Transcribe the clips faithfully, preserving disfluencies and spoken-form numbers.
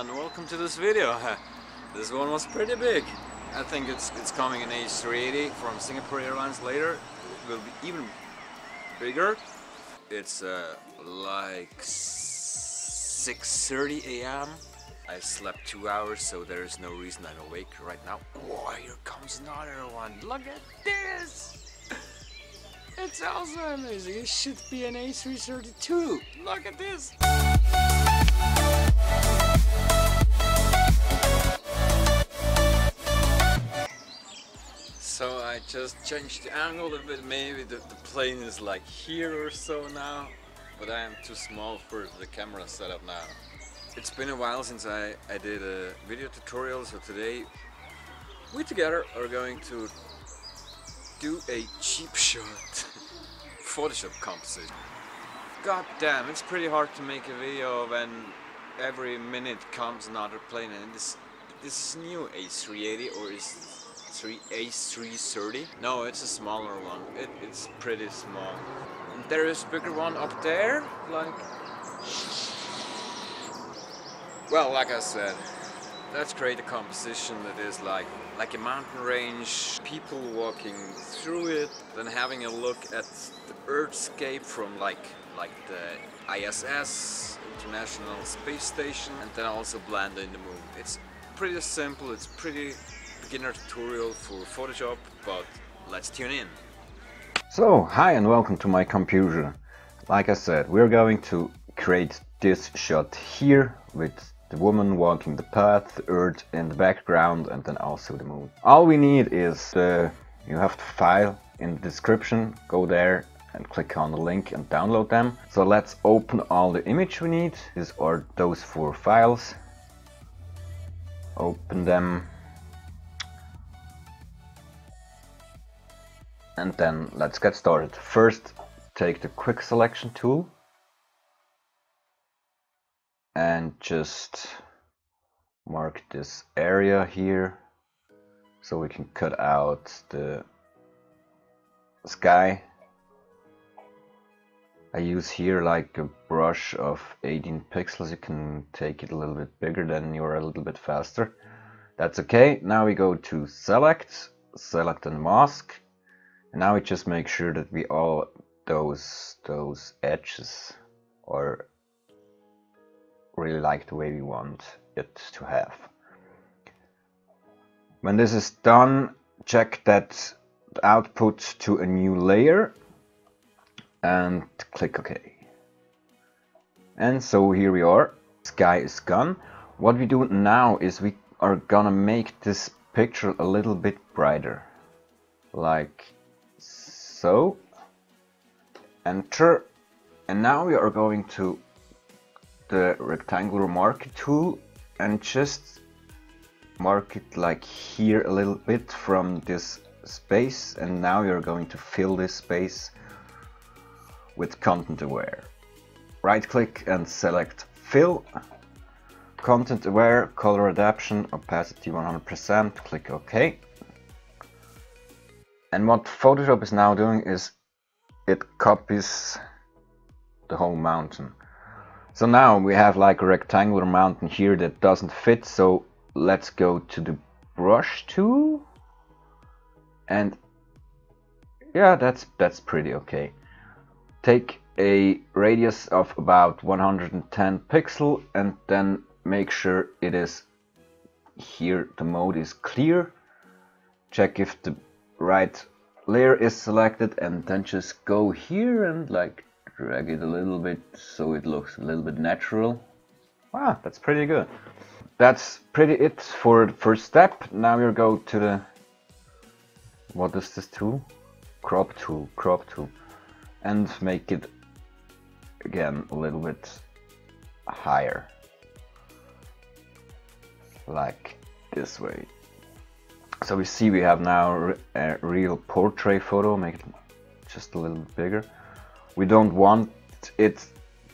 and welcome to this video. This one was pretty big. I think it's it's coming in A three eighty from Singapore Airlines later. It will be even bigger. It's uh, like six thirty A M I slept two hours, so there is no reason I'm awake right now. Oh, here comes another one. Look at this! It's also amazing. It should be an A three thirty-two. Look at this! So I just changed the angle a bit. Maybe the, the plane is like here or so now, but I am too small for the camera setup now. It's been a while since I, I did a video tutorial, so today we together are going to do a cheap shot Photoshop composition. God damn, it's pretty hard to make a video when every minute comes another plane, and this this is new A three eighty or is A three thirty. No, it's a smaller one. It, it's pretty small. There is a bigger one up there, like... Well, like I said, let's create a composition that is like, like a mountain range, people walking through it, then having a look at the Earthscape from like, like the I S S, International Space Station, and then also blend in the moon. It's pretty simple, it's pretty beginner tutorial for Photoshop, but let's tune in. So, hi and welcome to my computer. Like I said, we're going to create this shot here with the woman walking the path, the earth in the background, and then also the moon. All we need is the... You have the file in the description, go there and click on the link and download them. So let's open all the image we need. These are those four files. Open them. And then let's get started. First, take the quick selection tool and just mark this area here so we can cut out the sky. I use here like a brush of eighteen pixels. You can take it a little bit bigger, then you're a little bit faster. That's okay. Now we go to select, select and mask. And now we just make sure that we all those those edges are really like the way we want it to have. When this is done, check that the output to a new layer and click OK. And so here we are. Sky is gone. What we do now is we are gonna make this picture a little bit brighter, like so, enter, and now we are going to the rectangular marker tool and just mark it like here a little bit from this space, and now we are going to fill this space with content aware. Right click and select fill, content aware, color adaptation, opacity one hundred percent, click OK. And what Photoshop is now doing is it copies the whole mountain. So now we have like a rectangular mountain here that doesn't fit. So let's go to the brush tool. And yeah, that's that's pretty okay. Take a radius of about one hundred ten pixels and then make sure it is here. The mode is clear. Check if the right layer is selected, and then just go here and like drag it a little bit so it looks a little bit natural. Wow, that's pretty good. That's pretty it for the first step. Now we'll go to the, what is this tool? Crop tool, crop tool. And make it again a little bit higher. Like this way. So we see we have now a real portrait photo, make it just a little bigger. We don't want it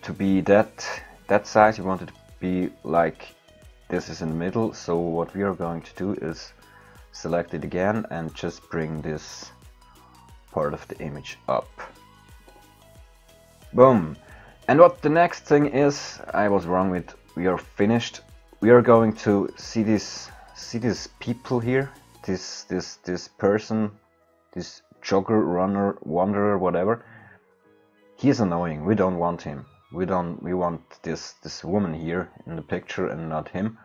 to be that that size, we want it to be like this is in the middle. So what we are going to do is select it again and just bring this part of the image up. Boom! And what the next thing is, I was wrong with we are finished. we are going to see this see these people here, this this this person, this jogger, runner, wanderer, whatever. He is annoying. We don't want him. We don't. We want this this woman here in the picture and not him.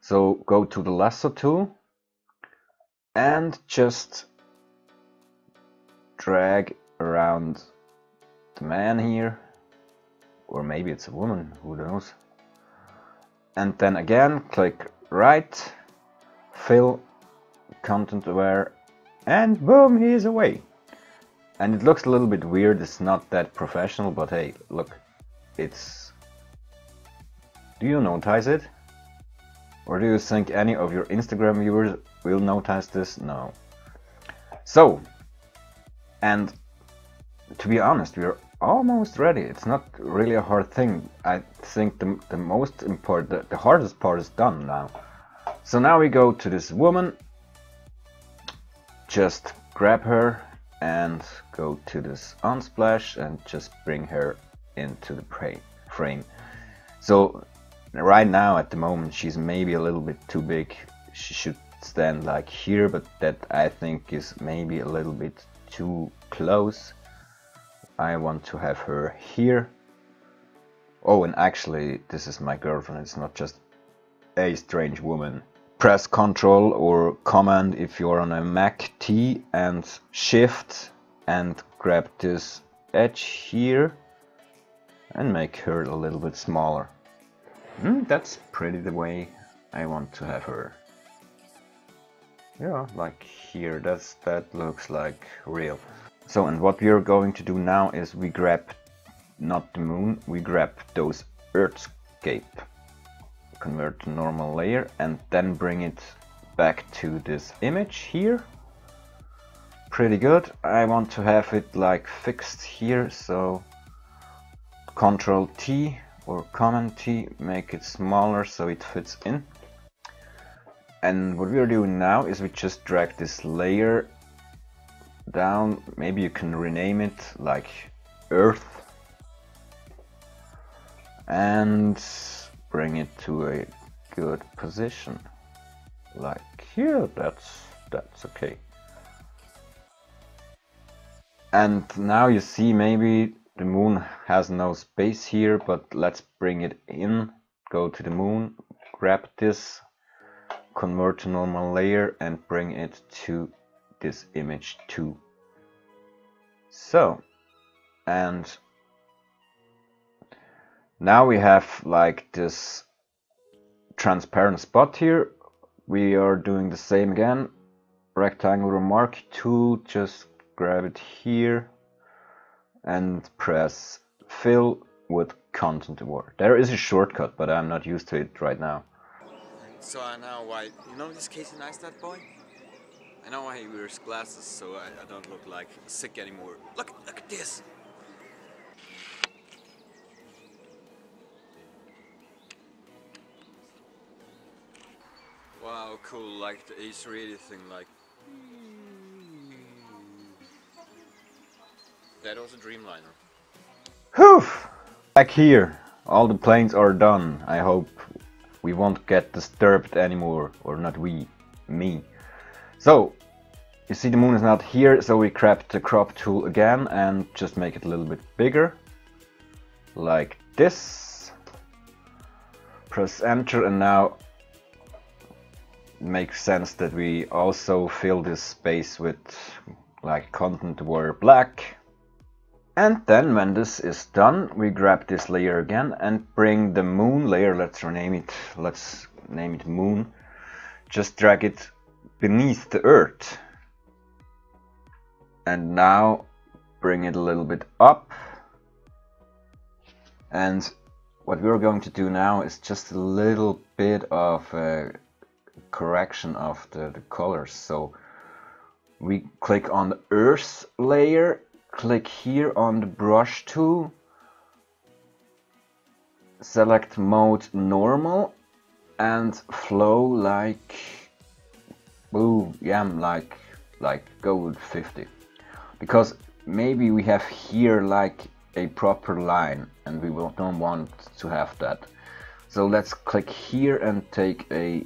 So go to the lasso tool and just drag around the man here, or maybe it's a woman, who knows. And then again click right, fill, content aware, and boom, he is away. And it looks a little bit weird, it's not that professional, but hey, look, it's... Do you notice it? Or do you think any of your Instagram viewers will notice this? No. So, and to be honest, we are almost ready. It's not really a hard thing. I think the, the most important, the, the hardest part is done now. So now we go to this woman, just grab her and go to this unsplash and just bring her into the frame. So right now at the moment she's maybe a little bit too big. She should stand like here, but that I think is maybe a little bit too close. I want to have her here. Oh, and actually this is my girlfriend, it's not just a strange woman. Press Ctrl or Command if you're on a Mac, T and Shift, and grab this edge here and make her a little bit smaller. Mm, that's pretty the way I want to have her. Yeah, like here, that's, that looks like real. So, and what we are going to do now is we grab not the moon, we grab those Earthscape, convert to normal layer, and then bring it back to this image here. Pretty good. I want to have it like fixed here, so Control T or Command T, make it smaller so it fits in. And what we are doing now is we just drag this layer down. Maybe you can rename it like Earth and bring it to a good position, like here. That's that's okay. And now you see maybe the moon has no space here, but let's bring it in. Go to the moon, grab this, convert to normal layer, and bring it to this image too. So, and now we have like this transparent spot here. We are doing the same again. Rectangular marquee tool, just grab it here and press fill with content aware. There is a shortcut, but I'm not used to it right now. So I know why. You know this Casey Neistat boy? I know why he wears glasses, so I, I don't look like sick anymore. Look, look at this! Wow, cool, like the A three eighty thing, like... That was a Dreamliner. Whew! Back here, all the planes are done, I hope. We won't get disturbed anymore, or not we, me. So, you see the moon is not here, so we grab the crop tool again and just make it a little bit bigger. Like this. Press enter, and now it makes sense that we also fill this space with like content aware black. And then when this is done, we grab this layer again and bring the moon layer, let's rename it, let's name it moon. Just drag it beneath the earth, and now bring it a little bit up. And what we're going to do now is just a little bit of a correction of the, the colors. So we click on the earth layer, click here on the brush tool, select mode normal and flow like Ooh, yeah, I'm like, like go with fifty, because maybe we have here like a proper line and we will, don't want to have that. So let's click here and take a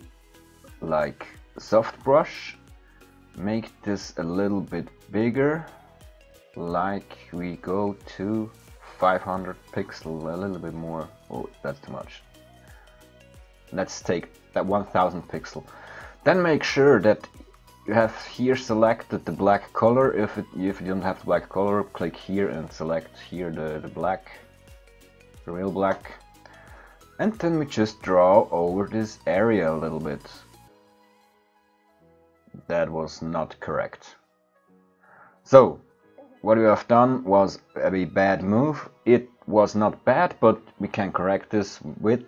like soft brush, make this a little bit bigger, like we go to five hundred pixel, a little bit more. Oh, that's too much. Let's take that one thousand pixel. Then make sure that you have here selected the black color. If, it, if you don't have the black color, click here and select here the, the black, the real black. And then we just draw over this area a little bit. That was not correct. So, what we have done was a bad move. It was not bad, but we can correct this with,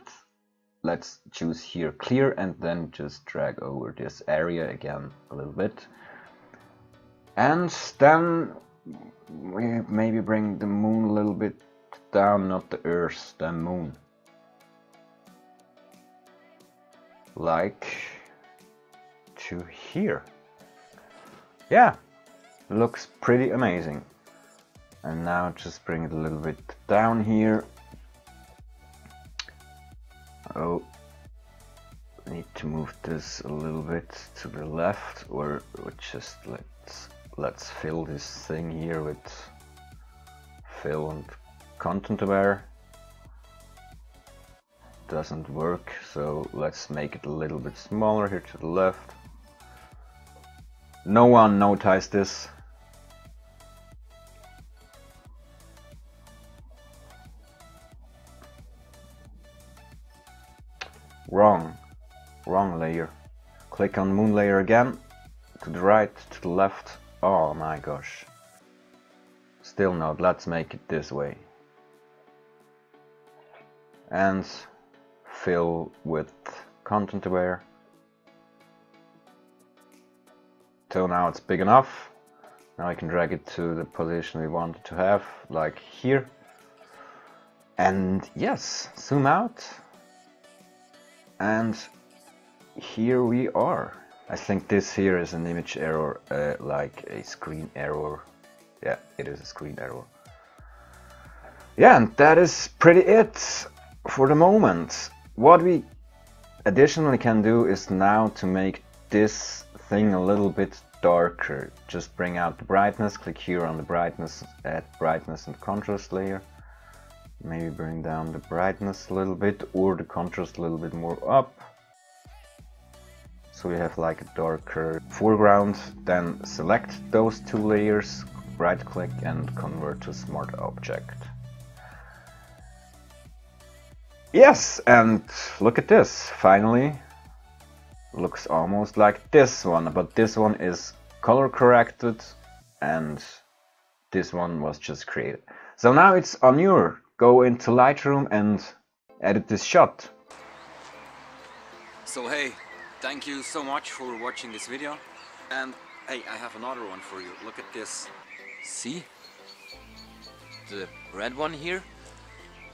let's choose here clear and then just drag over this area again a little bit. And then we maybe bring the moon a little bit down, not the earth, the moon. Like to here. Yeah, looks pretty amazing. And now just bring it a little bit down here. Oh, need to move this a little bit to the left, or, or just let's let's fill this thing here with fill and content aware. Doesn't work, so let's make it a little bit smaller here to the left. No one noticed this. Wrong, wrong layer. Click on moon layer again, to the right, to the left. Oh my gosh. Still not, let's make it this way. And fill with content aware. So now it's big enough. Now I can drag it to the position we wanted to have, like here. And yes, zoom out. And here we are. I think this here is an image error, uh, like a screen error. Yeah, it is a screen error. Yeah, and that is pretty it for the moment. What we additionally can do is now to make this thing a little bit darker. Just bring out the brightness, click here on the brightness, add brightness and contrast layer. Maybe bring down the brightness a little bit or the contrast a little bit more up. So we have like a darker foreground. Then select those two layers, right click and convert to smart object. Yes, and look at this, finally. Looks almost like this one, but this one is color corrected and this one was just created. So now it's on your. Go into Lightroom and edit this shot. So hey, thank you so much for watching this video. And hey, I have another one for you. Look at this. See? The red one here.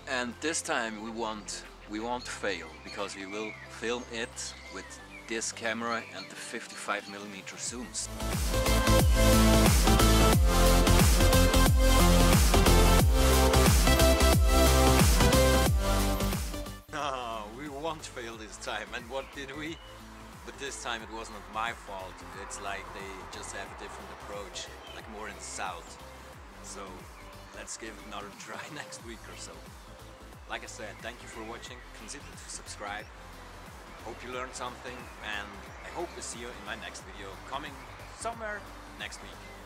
And this time we want we won't fail because we will film it with this camera and the fifty-five millimeter zooms. Fail this time. And what did we? But this time it wasn't my fault. It's like they just have a different approach, like more in the south. So let's give it another try next week or so. Like I said, thank you for watching. Consider to subscribe. Hope you learned something and I hope to see you in my next video coming somewhere next week.